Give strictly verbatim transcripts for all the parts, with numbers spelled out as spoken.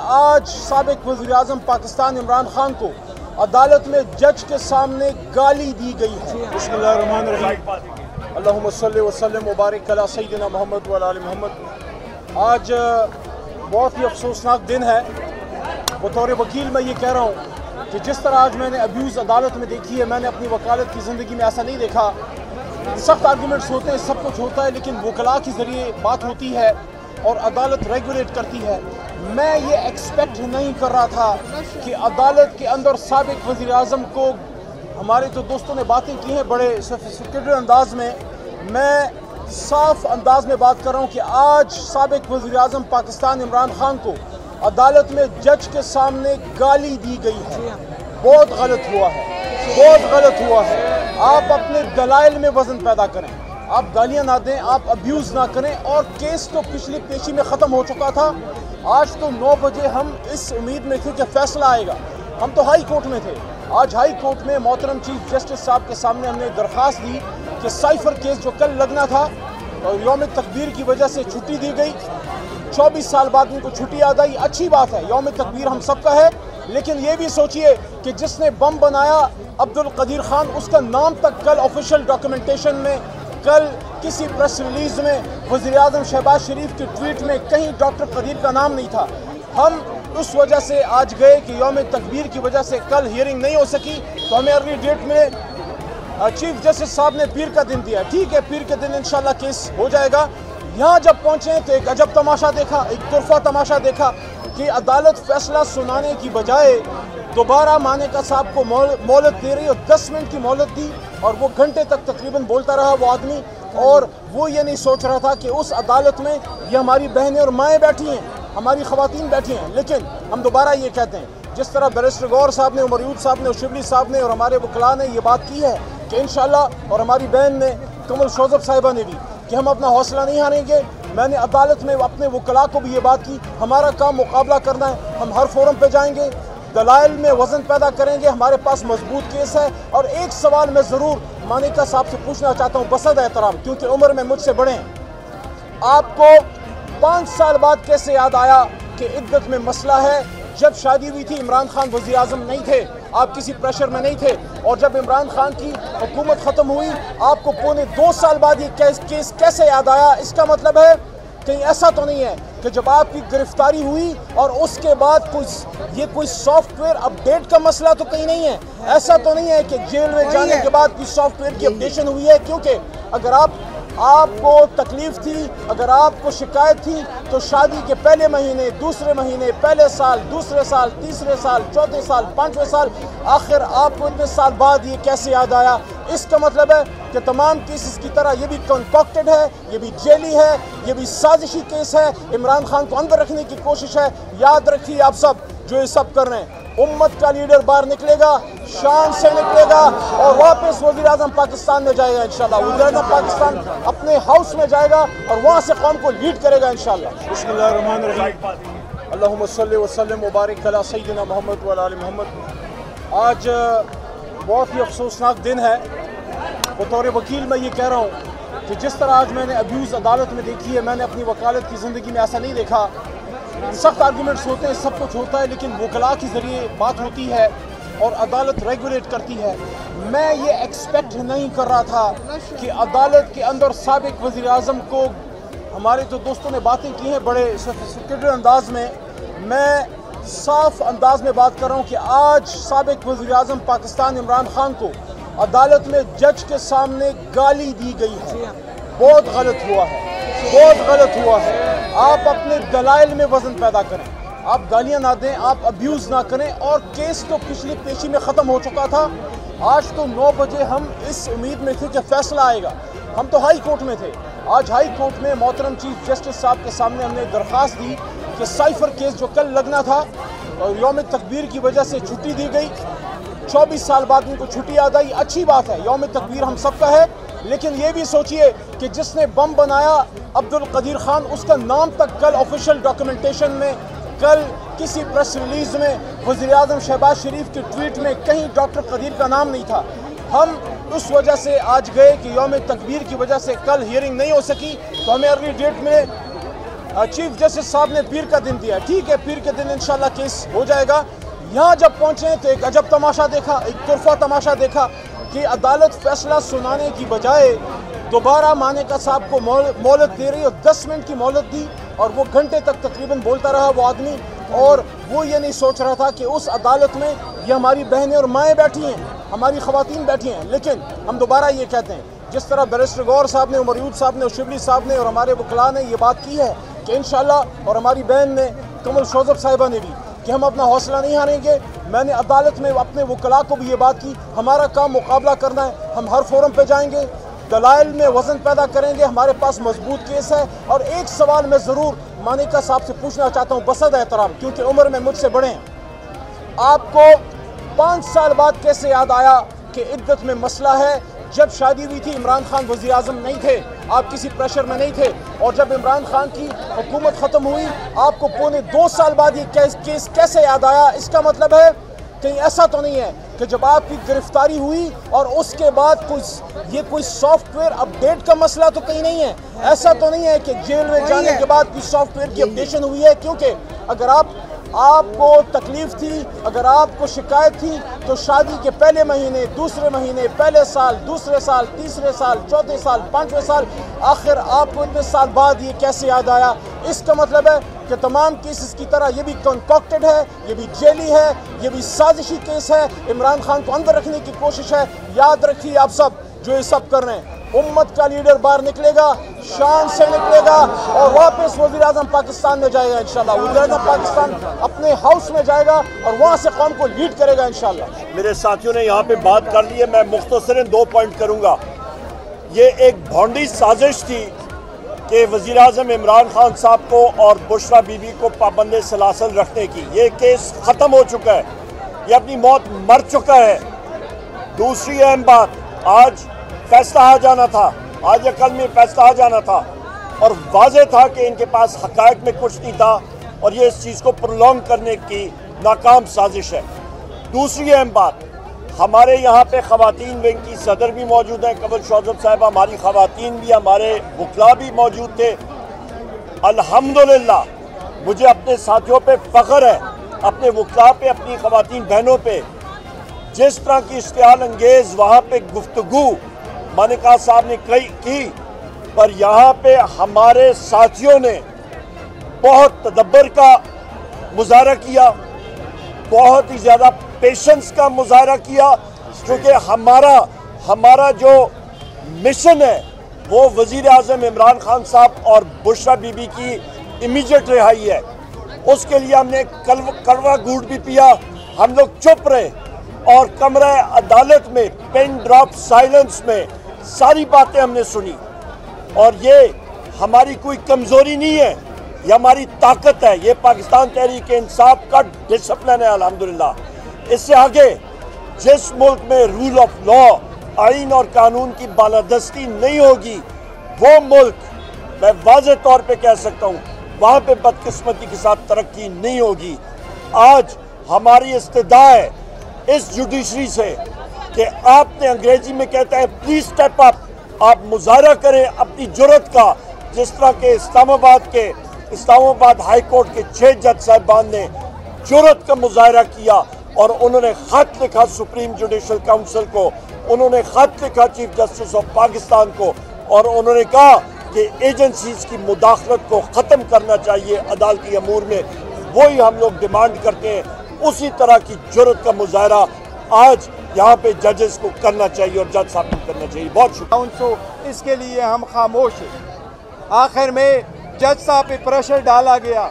आज साबिक वज़ीर-ए-आज़म पाकिस्तान इमरान खान को अदालत में जज के सामने गाली दी गई है। बिस्मिल्लाहिर्रहमानिर्रहीम। अल्लाहुम्मा सल्लि व सल्लिम व बारिक अला सय्यिदिना मोहम्मद व अला आलि मोहम्मद। आज बहुत ही अफसोसनाक दिन है। बतौर वकील मैं ये कह रहा हूँ कि जिस तरह आज मैंने अब्यूज़ अदालत में देखी है, मैंने अपनी वकालत की ज़िंदगी में ऐसा नहीं देखा। सख्त आर्गूमेंट्स होते हैं, सब कुछ होता है, लेकिन वकला के ज़रिए बात होती है और अदालत रेगुलेट करती है। मैं ये एक्सपेक्ट नहीं कर रहा था कि अदालत के अंदर साबिक वज़ीर-ए-आज़म को, हमारे तो दोस्तों ने बातें की हैं बड़े सोफिस्टिकेटेड अंदाज में, मैं साफ अंदाज में बात कर रहा हूँ कि आज साबिक वज़ीर-ए-आज़म पाकिस्तान इमरान खान को अदालत में जज के सामने गाली दी गई है। बहुत गलत हुआ है, बहुत गलत हुआ है। आप अपने दलाइल में वज़न पैदा करें, आप गालियाँ ना दें, आप अब्यूज़ ना करें। और केस तो पिछली पेशी में ख़त्म हो चुका था। आज तो नौ बजे हम इस उम्मीद में थे कि फैसला आएगा। हम तो हाई कोर्ट में थे। आज हाई कोर्ट में मोहतरम चीफ जस्टिस साहब के सामने हमने दरख्वास्त दी कि साइफर केस जो कल लगना था और यौम तकबीर की वजह से छुट्टी दी गई, चौबीस साल बाद उनको छुट्टी याद आई। अच्छी बात है, यौम तकबीर हम सबका है, लेकिन ये भी सोचिए कि जिसने बम बनाया अब्दुल कदीर खान, उसका नाम तक कल ऑफिशियल डॉक्यूमेंटेशन में, कल किसी प्रेस रिलीज़ में, वज़ीर-ए-आज़म शहबाज शरीफ के ट्वीट में कहीं डॉक्टर कदीर का नाम नहीं था। हम उस वजह से आज गए कि यौम तकबीर की वजह से कल हियरिंग नहीं हो सकी, तो हमें अर्ली डेट में चीफ जस्टिस साहब ने पीर का दिन दिया। ठीक है, पीर के दिन इंशाल्लाह केस हो जाएगा। यहाँ जब पहुँचे तो एक अजब तमाशा देखा, एक तरफा तमाशा देखा कि अदालत फैसला सुनाने की बजाय दोबारा मानेका साहब को मोहलत दे रही और दस मिनट की मोहलत दी, और वो घंटे तक तकरीबन बोलता रहा वो आदमी। और वो ये नहीं सोच रहा था कि उस अदालत में ये हमारी बहनें और माएँ बैठी हैं, हमारी ख़वातीन बैठी हैं। लेकिन हम दोबारा ये कहते हैं, जिस तरह बैरिस्टर गौहर साहब ने, उमर अयूब साहब ने और शिबली साहब ने और हमारे वकला ने ये बात की है कि इंशाल्लाह, और हमारी बहन ने कमल शौज़िया साहिबा ने भी, कि हम अपना हौसला नहीं हारेंगे। मैंने अदालत में अपने वकला को भी ये बात की, हमारा काम मुकाबला करना है, हम हर फोरम पर जाएँगे, दलाइल में वज़न पैदा करेंगे, हमारे पास मजबूत केस है। और एक सवाल मैं ज़रूर मानेका साहब से पूछना चाहता हूँ बसद एहतराम, क्योंकि उम्र में मुझसे बड़े हैं, आपको पाँच साल बाद कैसे याद आया कि इद्दत में मसला है? जब शादी हुई थी इमरान खान वज़ीर-ए-आज़म नहीं थे, आप किसी प्रेशर में नहीं थे, और जब इमरान खान की हुकूमत ख़त्म हुई आपको पौने दो साल बाद ये केस, केस कैसे याद आया? इसका मतलब है कहीं ऐसा तो नहीं है कि जब आपकी गिरफ्तारी हुई और उसके बाद कुछ ये कोई सॉफ्टवेयर अपडेट का मसला तो कहीं नहीं है? ऐसा तो नहीं है कि जेल में जाने के बाद कुछ सॉफ्टवेयर की अपडेशन हुई है? क्योंकि अगर आप आपको तकलीफ थी, अगर आपको शिकायत थी, तो शादी के पहले महीने, दूसरे महीने, पहले साल, दूसरे साल, तीसरे साल, चौथे साल, पाँचवें साल, आखिर आपको इतने साल बाद ये कैसे याद आया? इसका मतलब है कि तमाम केसेस की तरह ये भी कंकॉक्टेड है, ये भी जेली है, ये भी साजिशी केस है, इमरान खान को अंदर रखने की कोशिश है। याद रखिए आप सब जो ये सब कर रहे हैं, उम्मत का लीडर बाहर निकलेगा, शान से निकलेगा और वापस वज़ीर-ए-आज़म पाकिस्तान में जाएगा इंशाल्लाह। वज़ीर-ए-आज़म पाकिस्तान अपने हाउस में जाएगा और वहाँ से कौम को लीड करेगा इंशाल्लाह। बिस्मिल्लाहिर्रहमानिर्रहीम। अल्लाहुम्मा सल्लि व सल्लिम व बारिक अला सय्यिदिना मोहम्मद व अला आलि मोहम्मद। आज बहुत ही अफसोसनाक दिन है। बतौर वकील मैं ये कह रहा हूँ कि जिस तरह आज मैंने अब्यूज़ अदालत में देखी है, मैंने अपनी वकालत की ज़िंदगी में ऐसा नहीं देखा। सख्त आर्गूमेंट्स होते हैं, सब कुछ होता है, लेकिन वकला के ज़रिए बात होती है और अदालत रेगुलेट करती है। मैं ये एक्सपेक्ट नहीं कर रहा था कि अदालत के अंदर साबिक वज़ीर-ए-आज़म को, हमारे तो दोस्तों ने बातें की हैं बड़े सोफिस्टिकेटेड अंदाज में, मैं साफ अंदाज में बात कर रहा हूँ कि आज साबिक वज़ीर-ए-आज़म पाकिस्तान इमरान खान को अदालत में जज के सामने गाली दी गई है। बहुत गलत हुआ है, बहुत गलत हुआ है। आप अपने दलाइल में वज़न पैदा करें, आप गालियाँ ना दें, आप अब्यूज़ ना करें। और केस तो पिछली पेशी में ख़त्म हो चुका था। आज तो नौ बजे हम इस उम्मीद में थे कि फैसला आएगा। हम तो हाई कोर्ट में थे। आज हाई कोर्ट में मोहतरम चीफ जस्टिस साहब के सामने हमने दरख्वास्त दी कि साइफर केस जो कल लगना था और यौम तकबीर की वजह से छुट्टी दी गई, चौबीस साल बाद उनको छुट्टी याद आई। अच्छी बात है, यौम तकबीर हम सबका है, लेकिन ये भी सोचिए कि जिसने बम बनाया अब्दुल कदीर खान, उसका नाम तक कल ऑफिशियल डॉक्यूमेंटेशन में, कल किसी प्रेस रिलीज़ में, वज़ीर-ए-आज़म शहबाज शरीफ के ट्वीट में कहीं डॉक्टर कदीर का नाम नहीं था। हम उस वजह से आज गए कि यौम तकबीर की वजह से कल हियरिंग नहीं हो सकी, तो हमें अर्ली डेट में चीफ जस्टिस साहब ने पीर का दिन दिया, ठीक है पीर के दिन इंशाल्लाह केस हो जाएगा। यहाँ जब पहुँचे तो एक अजब तमाशा देखा, एक तुरफा तमाशा देखा कि अदालत फैसला सुनाने की बजाय दोबारा मानेका साहब को मोहलत दे रही और दस मिनट की मोहलत दी और वो घंटे तक तकरीबन बोलता रहा वो आदमी, और वो ये नहीं सोच रहा था कि उस अदालत में ये हमारी बहनें और माएँ बैठी हैं, हमारी ख़वातीन बैठी हैं। लेकिन हम दोबारा ये कहते हैं, जिस तरह बैरिस्टर गौहर साहब ने, उमर अयूब साहब ने और शिबली साहब ने और हमारे वकला ने ये बात की है कि इंशाल्लाह, और हमारी बहन ने कमल शौज़िया साहिबा ने भी, कि हम अपना हौसला नहीं हारेंगे। मैंने अदालत में अपने वकला को भी ये बात की, हमारा काम मुकाबला करना है, हम हर फोरम पर जाएँगे, दलाइल में वज़न पैदा करेंगे, हमारे पास मजबूत केस है। और एक सवाल मैं ज़रूर मानेका साहब से पूछना चाहता हूँ बसद एहतराम, क्योंकि उम्र में मुझसे बड़े हैं, आपको पाँच साल बाद कैसे याद आया कि इद्दत में मसला है? जब शादी हुई थी इमरान खान वज़ीर आज़म नहीं थे, आप किसी प्रेशर में नहीं थे, और जब इमरान खान की हुकूमत ख़त्म हुई आपको पौने दो साल बाद ये केस, केस कैसे याद आया? इसका मतलब है कहीं ऐसा तो नहीं है कि जब आपकी गिरफ्तारी हुई और उसके बाद कुछ ये कोई सॉफ्टवेयर अपडेट का मसला तो कहीं नहीं है, ऐसा तो नहीं है कि जेल में जाने के बाद कुछ सॉफ्टवेयर की अपडेशन हुई है? क्योंकि अगर आप आपको तकलीफ थी, अगर आपको शिकायत थी, तो शादी के पहले महीने, दूसरे महीने, पहले साल, दूसरे साल, तीसरे साल, चौथे साल, पाँचवें साल, आखिर आपको इतने साल बाद ये कैसे याद आया? इसका मतलब है कि तमाम केसेस की तरह ये भी कंकॉक्टेड है, ये भी जेली है, ये भी साजिशी केस है, इमरान खान को अंदर रखने की कोशिश है। याद रखिए आप सब जो ये सब कर रहे हैं, उम्मत का लीडर बाहर निकलेगा, शान से निकलेगा और वापस वज़ीर आज़म पाकिस्तान में जाएगा इंशाल्लाह। वज़ीर आज़म पाकिस्तान अपने हाउस में जाएगा और वहाँ से कौम को लीड करेगा इंशाल्लाह। मेरे साथियों ने यहाँ पे बात कर ली है, मैं मुख्तसरन दो पॉइंट करूँगा। ये एक भौंडी साजिश थी कि वज़ीर आज़म इमरान खान साहब को और बुशरा बीबी को पाबंद सलासल रखने की। ये केस ख़त्म हो चुका है, ये अपनी मौत मर चुका है। दूसरी अहम बात, आज फैसला आ जाना था, आज या कल में फैसला आ जाना था, और वाजह था कि इनके पास हकायक में कुछ नहीं था और ये इस चीज़ को प्रोलॉन्ग करने की नाकाम साजिश है। दूसरी अहम बात, हमारे यहाँ पे ख़वातीन विंग की सदर भी मौजूद हैं, कंवल शौज़िया साहिबा, हमारी ख़वातीन भी, हमारे वकला भी मौजूद थे। अल्हम्दुलिल्लाह मुझे अपने साथियों पे फ़ख्र है, अपने वकला पे, अपनी ख़वातीन बहनों पे। जिस तरह की इश्तियाल अंगेज़ वहाँ पे गुफ्तगू मानेका साहब ने कई की, पर यहाँ पे हमारे साथियों ने बहुत तदब्बर का मुजाहरा किया, बहुत ही ज़्यादा पेशेंस का मुजाहरा किया, क्योंकि हमारा हमारा जो मिशन है वो वज़ीर आज़म इमरान खान साहब और बुशरा बीबी की इमीडिएट रिहाई है। उसके लिए हमने कड़वा घूंट भी पिया, हम लोग चुप रहे और कमरा अदालत में पेन ड्रॉप साइलेंस में सारी बातें हमने सुनी। और ये हमारी कोई कमज़ोरी नहीं है, ये हमारी ताकत है, ये पाकिस्तान तहरीक इंसाफ का डिसिप्लिन है अल्हम्दुलिल्लाह। इससे आगे जिस मुल्क में रूल ऑफ लॉ, आइन और कानून की बालादस्ती नहीं होगी, वो मुल्क मैं वाज़े तौर पे कह सकता हूँ वहाँ पे बदकिस्मती के साथ तरक्की नहीं होगी। आज हमारी इस्तदा है इस जुडिशरी से कि आपने, अंग्रेजी में कहता है प्लीज स्टेप अप, आप मुजाहरा करें अपनी जुर्रत का, जिस तरह के इस्लामाबाद के इस्लामाबाद हाई कोर्ट के छः जज साहिबान ने जुर्रत का मुजाहरा किया और उन्होंने ख़त लिखा सुप्रीम जुडिशल काउंसिल को, उन्होंने ख़त लिखा चीफ जस्टिस ऑफ पाकिस्तान को, और उन्होंने कहा कि एजेंसीज़ की मुदाखलत को ख़त्म करना चाहिए अदालती अमूर में। वही हम लोग डिमांड करते हैं, उसी तरह की जुर्रत का मुजाहरा आज यहाँ पे जजेस को करना चाहिए और जज साहब को करना चाहिए। बहुत शुक्रिया। इसके लिए हम खामोश हैं। आखिर में जज साहब पे प्रेशर डाला गया,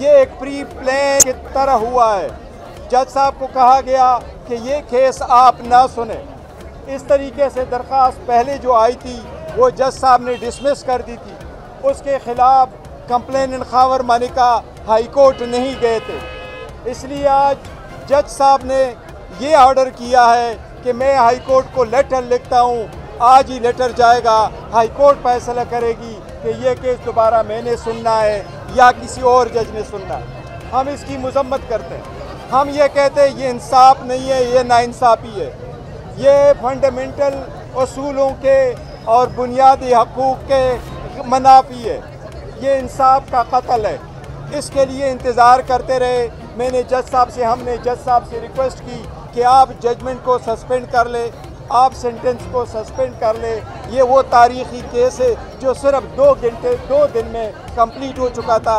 ये एक प्री प्लान की तरह हुआ है। जज साहब को कहा गया कि ये केस आप ना सुने। इस तरीके से दरख्वास्त पहले जो आई थी वो जज साहब ने डिसमिस कर दी थी, उसके खिलाफ कंप्लेन खावर मानेका हाई कोर्ट नहीं गए थे, इसलिए आज जज साहब ने ये ऑर्डर किया है कि मैं हाई कोर्ट को लेटर लिखता हूँ, आज ही लेटर जाएगा, हाई कोर्ट फैसला करेगी कि ये केस दोबारा मैंने सुनना है या किसी और जज ने सुनना है। हम इसकी मजम्मत करते हैं, हम ये कहते हैं ये इंसाफ नहीं है, ये नाइंसाफ़ी है, ये फंडामेंटल असूलों के और बुनियादी हकूक़ के मनाफी है। ये इंसाफ का कत्ल है। इसके लिए इंतज़ार करते रहे। मैंने जज साहब से हमने जज साहब से रिक्वेस्ट की कि आप जजमेंट को सस्पेंड कर ले, आप सेंटेंस को सस्पेंड कर ले। ये वो तारीख़ी केस है जो सिर्फ दो घंटे दो दिन में कंप्लीट हो चुका था,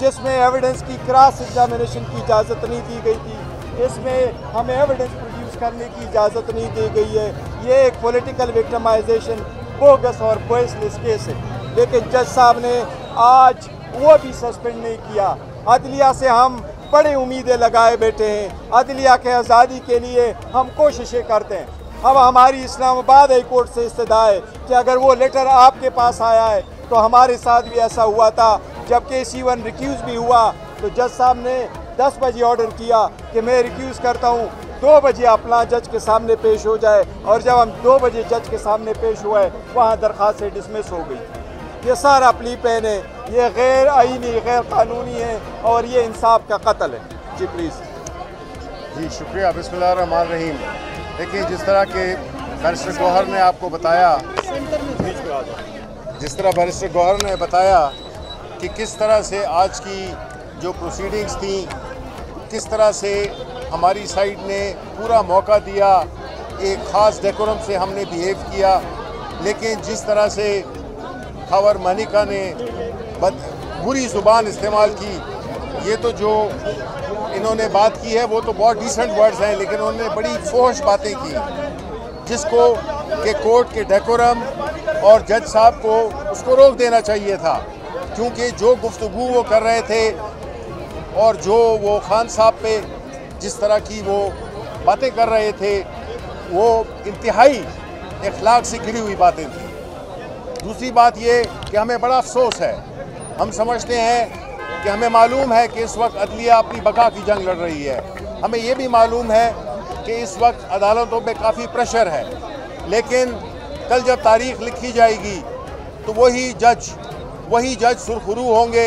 जिसमें एविडेंस की क्रॉस एग्जामिनेशन की इजाज़त नहीं दी गई थी, इसमें हमें एविडेंस प्रोड्यूस करने की इजाज़त नहीं दी गई है। ये एक पॉलिटिकल विक्टिमाइजेशन, बोगस और बेसलेस केस है। लेकिन जज साहब ने आज वो भी सस्पेंड नहीं किया। अदलिया से हम बड़े उम्मीदें लगाए बैठे हैं, अदलिया के आज़ादी के लिए हम कोशिशें करते हैं। अब हमारी इस्लामाबाद हाई कोर्ट से इस्तदा है कि अगर वो लेटर आपके पास आया है तो हमारे साथ भी ऐसा हुआ था, जबकि सी वन रिक्यूज़ भी हुआ तो जज साहब ने दस बजे ऑर्डर किया कि मैं रिक्यूज़ करता हूँ, दो बजे अपना जज के सामने पेश हो जाए। और जब हम दो बजे जज के सामने पेश हुए वहाँ दरख्वास्त डिसमिस हो गई। ये सारा प्ली पैन है, ये गैर आइनी गैर कानूनी है और ये इंसाफ का कत्ल है। जी प्लीज़। जी शुक्रिया। बिस्मिल्लाह रहमान रहीम। देखिए जिस तरह के बैरिस्टर गौहर ने आपको बताया, जिस तरह बैरिस्टर गौहर ने बताया कि किस तरह से आज की जो प्रोसीडिंग्स थी, किस तरह से हमारी साइड ने पूरा मौका दिया, एक ख़ास डेकोरम से हमने बिहेव किया। लेकिन जिस तरह से खबर मनिका ने बद बुरी ज़ुबान इस्तेमाल की, ये तो जो इन्होंने बात की है वो तो बहुत डिसेंट वर्ड्स हैं, लेकिन उन्होंने बड़ी फोश बातें की, जिसको के कोर्ट के डेकोरम और जज साहब को उसको रोक देना चाहिए था। क्योंकि जो गुफ्तगू वो कर रहे थे और जो वो खान साहब पे जिस तरह की वो बातें कर रहे थे, वो इंतहाई इखलाक से गिरी हुई बातें थी। दूसरी बात ये कि हमें बड़ा अफसोस है, हम समझते हैं कि हमें मालूम है कि इस वक्त अदलिया अपनी बका की जंग लड़ रही है, हमें ये भी मालूम है कि इस वक्त अदालतों पे काफ़ी प्रेशर है, लेकिन कल जब तारीख लिखी जाएगी तो वही जज वही जज सुरखरू होंगे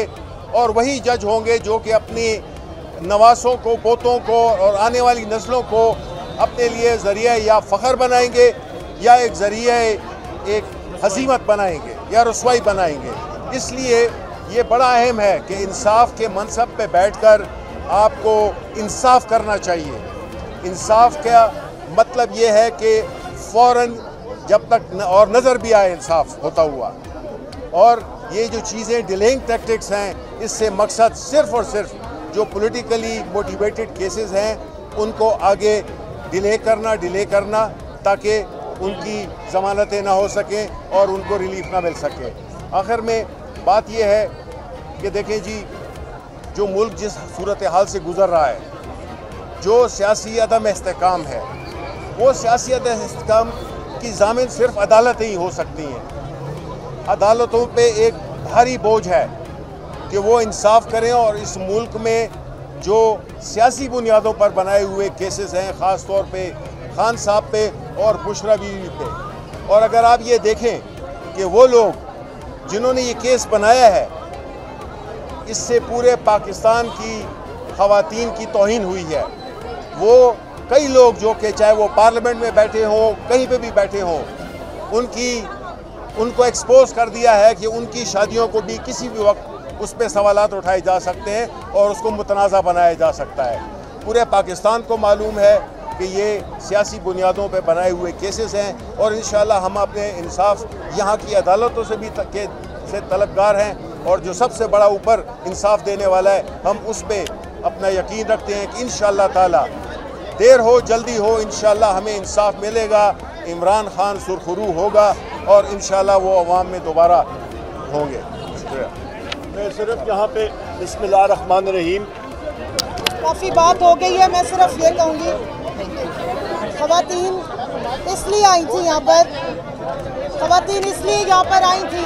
और वही जज होंगे जो कि अपनी नवासों को, पोतों को और आने वाली नस्लों को अपने लिए ज़रिए या फ़ख्र बनाएंगे या एक ज़रिए एक हज़ीमत बनाएंगे या रसवाई बनाएंगे। इसलिए ये बड़ा अहम है कि इंसाफ के मनसब पे बैठकर आपको इंसाफ करना चाहिए। इंसाफ का मतलब ये है कि फौरन जब तक न, और नज़र भी आए इंसाफ होता हुआ। और ये जो चीज़ें डिलेइंग टैक्टिक्स हैं, इससे मकसद सिर्फ़ और सिर्फ जो पॉलिटिकली मोटिवेटेड केसेस हैं उनको आगे डिले करना डिले करना ताकि उनकी ज़मानतें ना हो सकें और उनको रिलीफ ना मिल सके। आखिर में बात यह है कि देखें जी, जो मुल्क जिस सूरत हाल से गुज़र रहा है, जो सियासी अदम इस्तेकाम है, वो सियासी अदम इस्तेकाम की ज़ामिन सिर्फ अदालतें ही हो सकती हैं। अदालतों पे एक भारी बोझ है कि वो इंसाफ करें और इस मुल्क में जो सियासी बुनियादों पर बनाए हुए केसेस हैं, ख़ास तौर पर खान साहब पे और बुशरा बीवी पे। और अगर आप ये देखें कि वो लोग जिन्होंने ये केस बनाया है, इससे पूरे पाकिस्तान की ख़वातीन की तौहीन हुई है। वो कई लोग जो कि चाहे वो पार्लियामेंट में बैठे हों, कहीं पे भी बैठे हों, उनकी उनको एक्सपोज कर दिया है कि उनकी शादियों को भी किसी भी वक्त उस पर सवालात उठाए जा सकते हैं और उसको मुतनाज़ा बनाया जा सकता है। पूरे पाकिस्तान को मालूम है कि ये सियासी बुनियादों पर बनाए हुए केसेस हैं और इंशाल्लाह हम अपने इंसाफ यहाँ की अदालतों से भी के से तलबगार हैं। और जो सबसे बड़ा ऊपर इंसाफ देने वाला है, हम उस पर अपना यकीन रखते हैं कि इंशाल्लाह ताला देर हो जल्दी हो, इंशाल्लाह हमें इंसाफ मिलेगा, इमरान खान सुरखरू होगा और इंशाल्लाह वो अवाम में दोबारा होंगे। शुक्रिया। मैं सिर्फ यहाँ पे बिस्मिल्लाह रहमान रहीम, काफ़ी बात हो गई है, मैं सिर्फ ये कहूँगी ख़वातीन इसलिए आई थी यहाँ पर, ख़वातीन इसलिए यहाँ पर आई थी,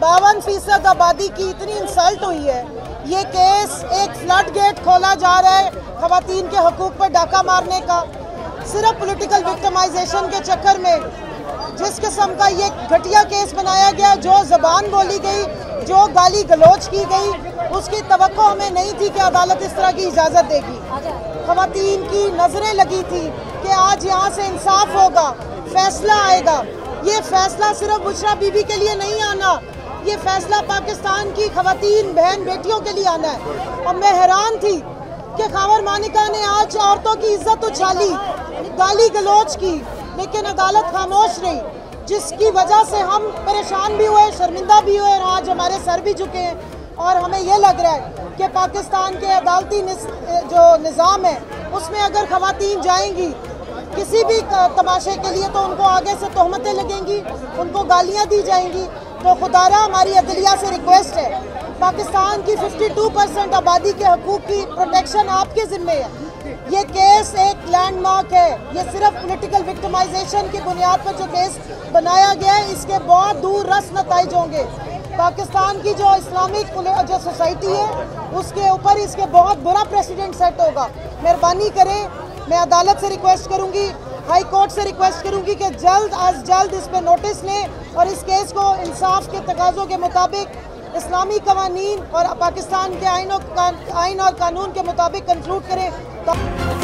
बावन फीसद आबादी की इतनी इंसल्ट हुई है। ये केस एक फ्लड गेट खोला जा रहा है ख़वातीन के हकूक़ पर डाका मारने का, सिर्फ पॉलिटिकल विक्टिमाइजेशन के चक्कर में। जिस किस्म का ये घटिया केस बनाया गया, जो ज़बान बोली गई, जो गाली गलौज की गई, उसकी तवक्को हमें नहीं थी कि अदालत इस तरह की इजाज़त देगी। ख़वातीन की नज़रें लगी थी कि आज यहाँ से इंसाफ होगा, फैसला आएगा। ये फैसला सिर्फ बुशरा बीबी के लिए नहीं आना, ये फैसला पाकिस्तान की खवातीन बहन बेटियों के लिए आना है। और मैं हैरान थी कि खावर मानिका ने आज औरतों की इज्जत उछाली, गाली गलौच की, लेकिन अदालत खामोश रही, जिसकी वजह से हम परेशान भी हुए, शर्मिंदा भी हुए और आज हमारे सर भी झुके हैं। और हमें यह लग रहा है कि पाकिस्तान के अदालती निस, जो निज़ाम है उसमें अगर खवातीन जाएंगी किसी भी तमाशे के लिए तो उनको आगे से तोहमतें लगेंगी, उनको गालियाँ दी जाएंगी। तो खुदारा हमारी अदलिया से रिक्वेस्ट है, पाकिस्तान की बावन परसेंट आबादी के हकूक़ की प्रोटेक्शन आपके ज़िम्मे है। ये केस एक लैंडमार्क है, ये सिर्फ पॉलिटिकल विक्टिमाइजेशन की बुनियाद पर जो केस बनाया गया है इसके बहुत दूर रस नतीजे होंगे। पाकिस्तान की जो इस्लामिक जो सोसाइटी है उसके ऊपर इसके बहुत बुरा प्रेसिडेंट सेट होगा। मेहरबानी करें, मैं अदालत से रिक्वेस्ट करूँगी, हाई कोर्ट से रिक्वेस्ट करूंगी कि जल्द अज जल्द इस पर नोटिस लें और इस केस को इंसाफ के तकाज़ों के मुताबिक इस्लामी कवानीन और पाकिस्तान के आइन और कानून के मुताबिक कंक्लूड करें।